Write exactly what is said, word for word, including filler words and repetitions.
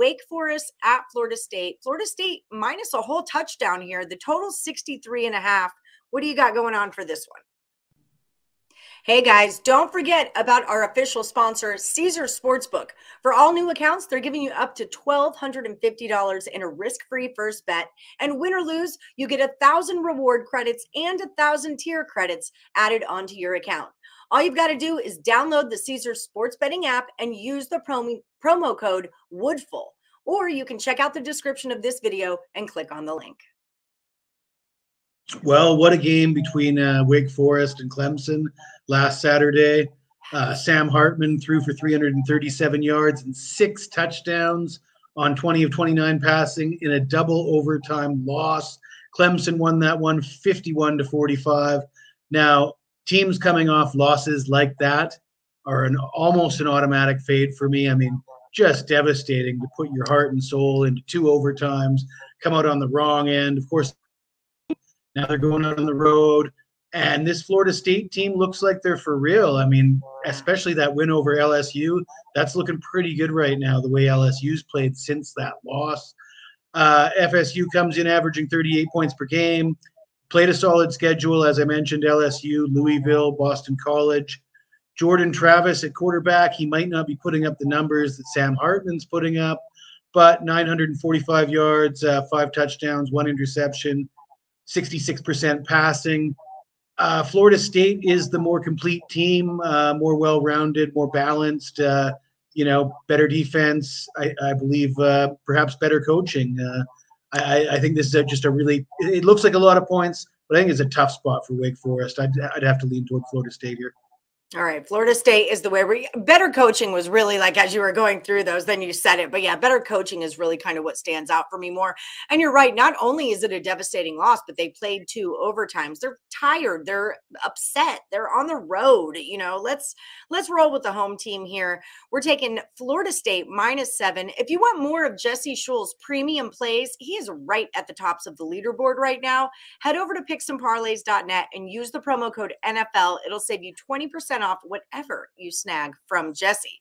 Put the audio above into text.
Wake Forest at Florida State. Florida State minus a whole touchdown here. The total sixty-three and a half. What do you got going on for this one? Hey guys, don't forget about our official sponsor, Caesars Sportsbook. For all new accounts, they're giving you up to one thousand two hundred fifty dollars in a risk-free first bet. And win or lose, you get one thousand reward credits and one thousand tier credits added onto your account. All you've got to do is download the Caesars Sports Betting app and use the prom- promo code WOODFUL. Or you can check out the description of this video and click on the link. Well, what a game between uh, Wake Forest and Clemson last Saturday. Uh, Sam Hartman threw for three hundred thirty-seven yards and six touchdowns on twenty of twenty-nine passing in a double overtime loss. Clemson won that one fifty-one to forty-five. Now, teams coming off losses like that are an almost an automatic fade for me. I mean, just devastating to put your heart and soul into two overtimes, come out on the wrong end. Of course, now they're going out on the road, and this Florida State team looks like they're for real. I mean, especially that win over L S U, that's looking pretty good right now, the way L S U's played since that loss. Uh, F S U comes in averaging thirty-eight points per game, played a solid schedule, as I mentioned, L S U, Louisville, Boston College. Jordan Travis at quarterback, he might not be putting up the numbers that Sam Hartman's putting up, but nine hundred forty-five yards, uh, five touchdowns, one interception, sixty-six percent passing. Uh, Florida State is the more complete team, uh, more well-rounded, more balanced, uh, you know, better defense, I, I believe, uh, perhaps better coaching. Uh, I, I think this is a, just a really – it looks like a lot of points, but I think it's a tough spot for Wake Forest. I'd, I'd have to lean toward Florida State here. All right, Florida State is the way we – better coaching was really like as you were going through those, then you said it. But, yeah, better coaching is really kind of what stands out for me more. And you're right, not only is it a devastating loss, but they played two overtimes. They're tired. They're upset. They're on the road. You know, let's let's roll with the home team here. We're taking Florida State minus seven. If you want more of Jesse Schule's premium plays, he is right at the tops of the leaderboard right now. Head over to picks and parlays dot net and use the promo code N F L. It'll save you twenty percent off whatever you snag from Jesse.